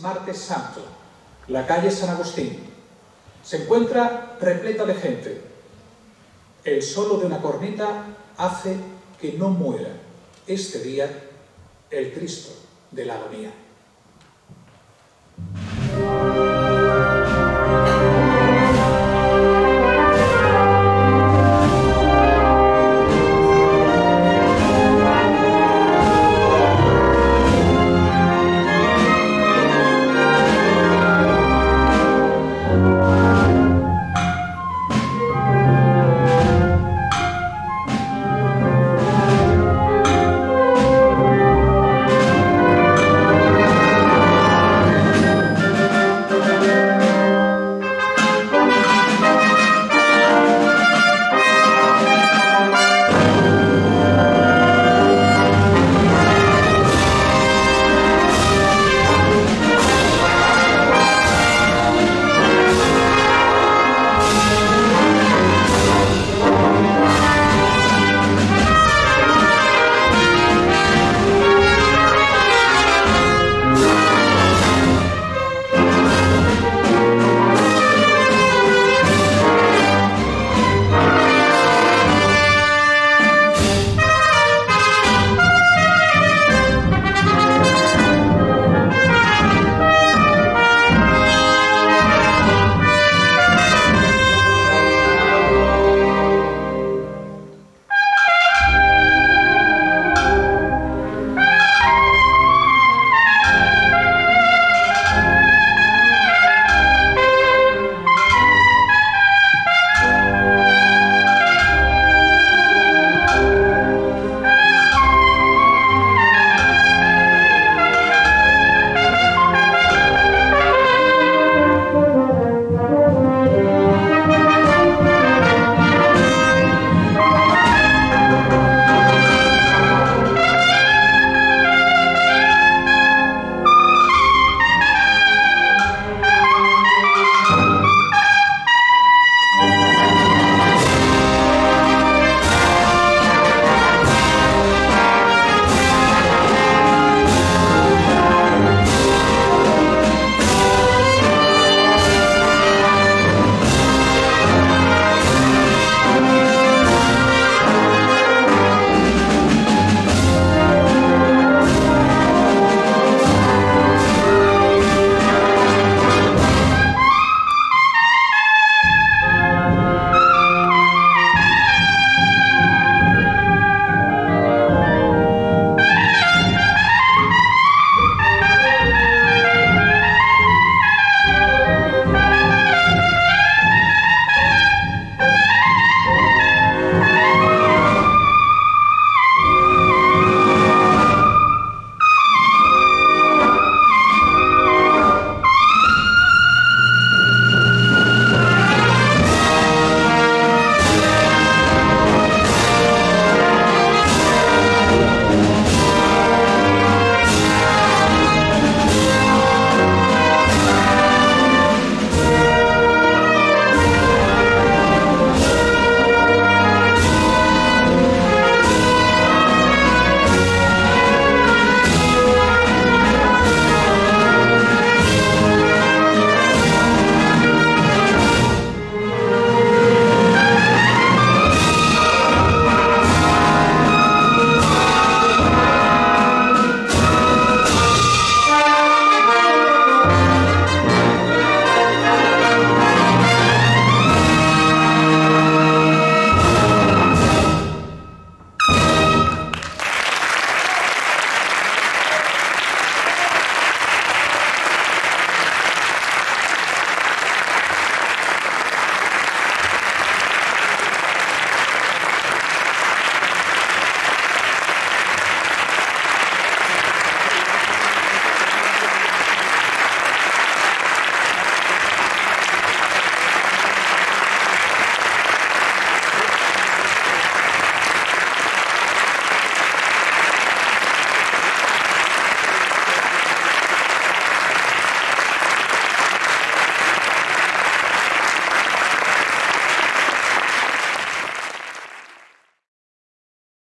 Martes Santo, la calle San Agustín. Se encuentra repleta de gente. El solo de una corneta hace que no muera este día el Cristo de la Agonía.